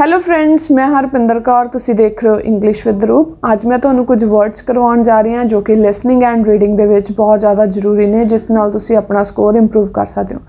Hello friends, मैं हरपिंदर कौर, तुसी देख रहे हो इंग्लिश विद रूप। आज मैं तुहानू कुछ वर्ड्स करवाउण जा रही हाँ जो कि लिसनिंग एंड रीडिंग दे विच बहुत ज़्यादा जरूरी ने, जिस नाल तुसी अपना स्कोर इंप्रूव कर सकते हो।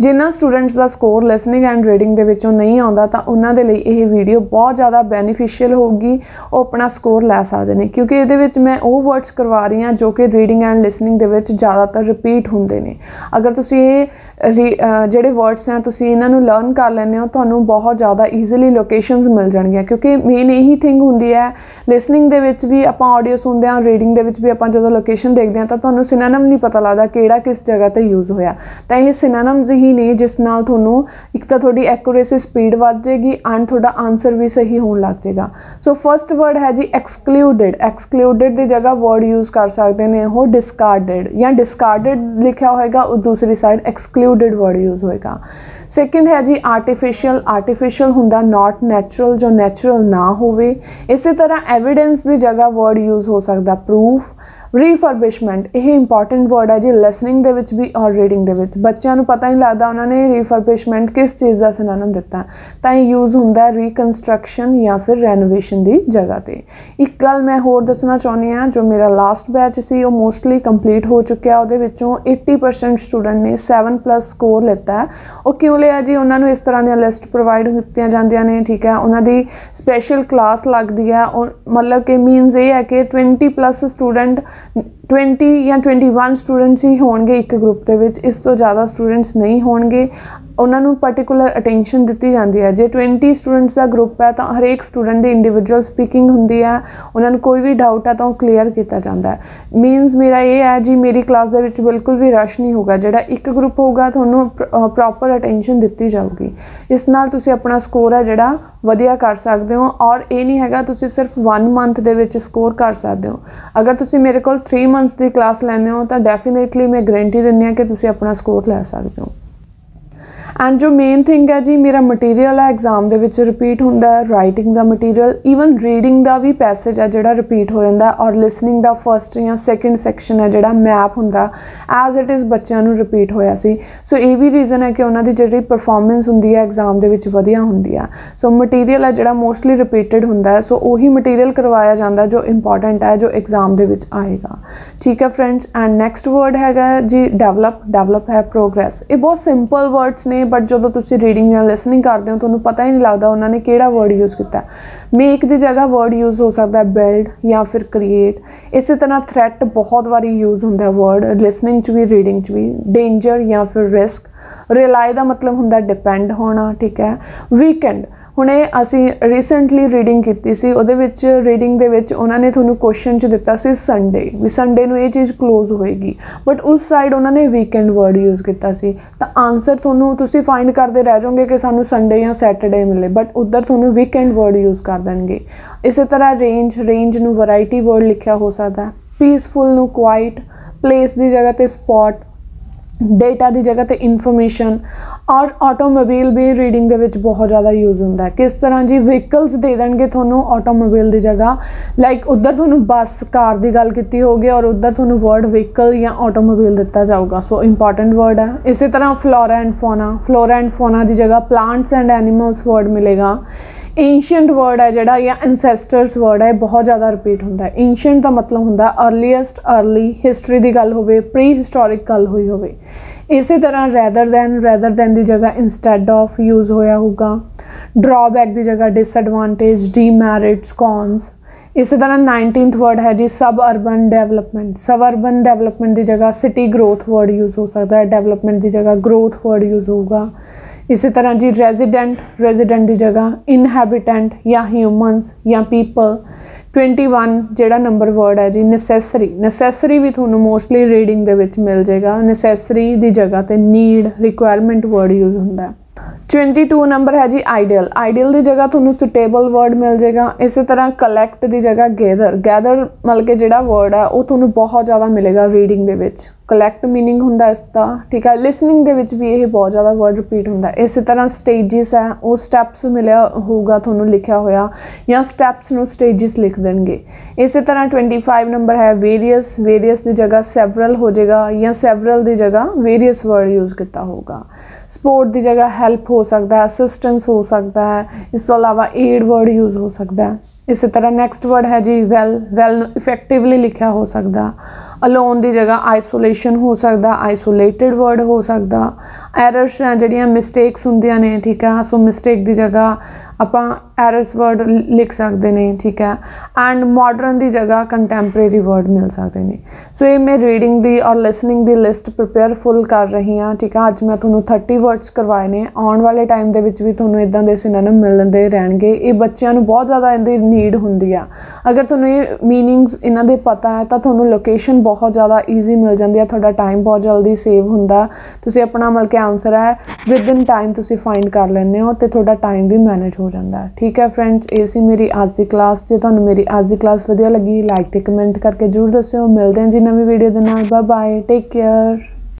जिन्हां स्टूडेंट्स का स्कोर लिसनिंग एंड रीडिंग दे विचों नहीं आउंदा तां उन्हां दे लई इह वीडियो बहुत ज़्यादा बैनीफिशियल होगी, वो अपना स्कोर लै सकदे ने, क्योंकि इहदे विच मैं वो वर्ड्स करवा रही हाँ जो कि रीडिंग एंड लिसनिंग दे विच ज़्यादातर रिपीट हुंदे ने। अगर तुसी जिहड़े वर्ड्स हैं तुसी इन्हां नूं लर्न कर लैंदे हो, तुहानूं बहुत ज़्यादा ईजीली लोकेशनस मिल जाएगी, क्योंकि मेन यही थिंग होंगी है। लिसनिंग दे विच भी आपां ऑडियो सुनते हैं, रीडिंग दे विच भी आपां जदों लोकेशन देखते हैं तो तुहानूं सिनोनिम नहीं पता लगदा किहड़ा किस जगह ते यूज़ होया, तो यह सिनोनिम्स ही ने जिस नाल तुहानूं एक तां तुहाडी एक्यूरेसी स्पीड वध जाएगी एंड तुहाडा आंसर भी सही होण लग जाएगा। सो फर्स्ट वर्ड है जी एक्सक्लूडिड। एक्सक्लूडिड की जगह वर्ड यूज़ कर सकते हैं वो डिस्कार्डिड, या डिस्कार्डिड लिखा होएगा और दूसरी साइड एक्सक्लूडिड वर्ड यूज़ होएगा। सैकेंड है जी आर्टिफिशियल। आर्टिफिशियल होंदा नॉट नैचुरल, जो नैचुरल ना होवे। इसी तरह एविडेंस की जगह वर्ड यूज़ हो सकता प्रूफ। रिफरबिशमेंट, यह इंपॉर्टेंट वर्ड है जी लिसनिंग दे विच भी और रीडिंग दे विच। बच्चों को पता नहीं लगता उन्होंने रिफरबिशमेंट किस चीज़ का सिनोनिम दिता, तो यह यूज़ होंदा रिकनस्ट्रक्शन या फिर रेनोवेशन की जगह पर। एक गल मैं होर दसना चाहनी हाँ, जो मेरा लास्ट बैच सी वो मोस्टली कंप्लीट हो चुका, उहदे विचों 80% स्टूडेंट ने 7+ स्कोर लेता है। वो क्यों लिया जी, उन्होंने इस तरह दी लिस्ट प्रोवाइड कीतियां जांदियां ने, ठीक है, उन्होंने स्पैशल क्लास लगती है, मतलब कि मीनस ये है कि 20+ स्टूडेंट 20 या 21 स्टूडेंट्स ही होंगे एक ग्रुप के विच, इस तो ज़्यादा स्टूडेंट्स नहीं होंगे। उन्होंने पर्टिकुलर अटेंशन दी जाती है। जे 20 स्टूडेंट्स का ग्रुप है तो हरेक स्टूडेंट की इंडिविजुअल स्पीकिंग होंगी है, उन्होंने कोई भी डाउट है तो क्लीयर किया जाता है। मीनस मेरा ये है जी मेरी क्लास के विच बिल्कुल भी रश नहीं होगा, जोड़ा एक ग्रुप होगा तो प्रॉपर अटेंशन दी जाएगी। इस नाल तुसी अपना स्कोर है जोड़ा वधिया कर सकते हो, और ये नहीं हैगा तुसी सिर्फ 1 मंथ के विच स्कोर कर सकते हो। अगर तुसी मेरे को 3 मंथ्स की क्लास लैंदे हो तो डेफिनेटली मैं गारंटी दिंदी हाँ कि तुसी अपना स्कोर लै सकते हो। एंड जो मेन थिंग है जी मेरा मटीरियल है एग्जाम दे विच रिपीट होंदा है, राइटिंग का मटीरियल, ईवन रीडिंग का भी पैसेज है जोड़ा रिपीट हो जाता है, और लिसनिंग का फर्स्ट या सैकेंड सैक्शन है जोड़ा मैप होंदा एज इट इज़ बच्चों नूं रिपीट होया सी। सो ये भी रीजन है कि उन्होंने जी परफॉर्मेंस होंदी है एग्जाम दे विच वधिया होंदी है। सो मटीरियल है जोड़ा मोस्टली रिपीटिड होंदा है, सो उही मटीरियल करवाया जाता जो इंपॉर्टेंट है जो एग्जाम दे विच आएगा। ठीक है फ्रेंड्स, एंड नैक्सट वर्ड हैगा जी डेवलप। डेवलप है प्रोग्रैस। ये बहुत सिंपल वर्ड्स ने, बट जो तुम रीडिंग या लिसनिंग करते हो तो पता ही नहीं लगता उन्होंने केड़ा वर्ड यूज़ किया। मेक की जगह वर्ड यूज़ हो सकता है बिल्ड या फिर क्रिएट। इसी तरह थ्रैट बहुत बारी यूज़ होंदा है वर्ड लिसनिंग च भी रीडिंग च भी। डेंजर या फिर रिस्क। रिलाई का मतलब होंदा डिपेंड होना, ठीक है। वीकेंड, हुणे असी रीसेंटली रीडिंग की सी, उहदे विच रीडिंग दे विच उन्होंने थोनू क्वेश्चन च दिता सी संडे भी, संडे नूं ये चीज़ क्लोज होएगी, बट उस साइड उन्होंने वीकेंड वर्ड यूज़ किया सी, तो आंसर थोनू तुसी फाइंड करते रह जाओगे कि सानू संडे या सैटरडे मिले, बट उधर थोनू वीकेंड वर्ड यूज़ कर देंगे। इसी तरह रेंज, रेंज नूं वैरायटी वर्ड लिखा हो सकता है। पीसफुल नूं क्वाइट, प्लेस की जगह ते स्पॉट, डेटा की जगह पे इन्फॉर्मेशन, और ऑटोमोबाइल भी रीडिंग दे विच बहुत ज़्यादा यूज़ होंदा है। किस तरह जी व्हीकल्स दे देंगे थोनू ऑटोमोबाइल की जगह, लाइक उधर थोनू बस कार की गल की होगी और उधर थोनू वर्ड व्हीकल या ऑटोमोबाइल दिता जाऊगा, सो इंपॉर्टेंट वर्ड है। इसी तरह flora and fauna, flora and fauna की जगह प्लांट्स एंड एनिमल्स वर्ड मिलेगा। एंशियंट वर्ड है जोड़ा या एनसैसटर्स वर्ड है बहुत ज़्यादा रिपीट होंदा है। एंशियंट का मतलब होंदा अर्लीएस्ट, अर्ली हिस्टरी की गल होवे, प्री हिस्टोरिक गल हुई होवे। इसी तरह रैदर दैन, रैदर दैन की जगह इंस्टैड ऑफ यूज़ होया होगा। ड्रॉबैक की जगह डिसएडवांटेज, डीमेरिट्स, कॉन्स। इसी तरह 19th वर्ड है जी सब अर्बन डेवलपमेंट। सब अर्बन डेवलपमेंट की जगह सिटी ग्रोथ वर्ड यूज़ हो सकता है, डेवलपमेंट की जगह ग्रोथ वर्ड यूज़ होगा। इसी तरह जी रेजिडेंट, रेजिडेंट की जगह इनहैबिटेंट या ह्यूमनस या पीपल। 21 जोड़ा नंबर वर्ड है जी नैसेसरी। नैसेसरी भी थोनू मोस्टली रीडिंग दे विच मिल जाएगा, नैसेसरी की जगह ते नीड, रिक्वायरमेंट वर्ड यूज़ होंदा है। 22 नंबर है जी आइडियल। आइडियल की जगह थोनू सुटेबल वर्ड मिल जाएगा। इसी तरह कलैक्ट की जगह गैदर, गैदर मतलब कि जोड़ा वर्ड है वो थोनू बहुत ज़्यादा मिलेगा रीडिंग दे विच। कलैक्ट मीनिंग होंदा इसका। ठीक है, लिसनिंग दे विच भी ये बहुत ज़्यादा वर्ड रिपीट होंदा। इस तरह स्टेजिस है वो स्टैप्स मिलिया होगा थोनों लिखा होया या स्टैप्स नूं स्टेजिस लिख देंगे। इस तरह 25 नंबर है वेरीअस, वेरीअस की जगह सैवरल हो जाएगा या सैवरल की जगह वेरीअस वर्ड यूज़ किया होगा। सपोर्ट की जगह हैल्प हो सकता है, असिस्टेंस हो सकता है, इस तो अलावा एड वर्ड यूज़ हो सकता है। इस तरह नैक्सट वर्ड है जी वैल, वैल इफेक्टिवली लिखा हो सकता। अलोन की जगह आइसोलेशन हो सकता, आइसोलेटिड वर्ड हो सकता। एरर्स हैं जिहड़ियां मिसटेक्स होंदियां ने, ठीक है, सो मिसटेक की जगह आपां एरर्स वर्ड लिख सकते हैं। ठीक है, एंड मॉडर्न की जगह कंटैम्परेरी वर्ड मिल सकते हैं। सो ये मैं रीडिंग की और लिसनिंग की लिस्ट प्रिपेयर फुल कर रही हाँ। ठीक है, अज मैं थोनों 30 वर्ड्स करवाए ने। आने वाले टाइम के भी थोनों इदां दे सिनोनिम मिलते रहणगे। ये बच्चों को बहुत ज़्यादा इनकी नीड होंदी आ। अगर थोनों ये मीनिंग्स इन्हां दे पता है तो थोनों लोकेशन बहुत ज़्यादा ईजी मिल जाती है, थोड़ा टाइम बहुत जल्दी सेव होंदा। तुसीं अपना मतलब कि आंसर है विद इन टाइम तुसीं फाइंड कर लैंदे हो ते थोड़ा टाइम भी मैनेज हो जाता है। ठीक है फ्रेंड्स, ये सी मेरी आज की क्लास। जो तुहानूं मेरी आज की क्लास वधिया लगी लाइक ते कमेंट करके जरूर दस्सिओ। मिलदे हैं जी नवीं वीडियो दे नाल। Bye bye, take care.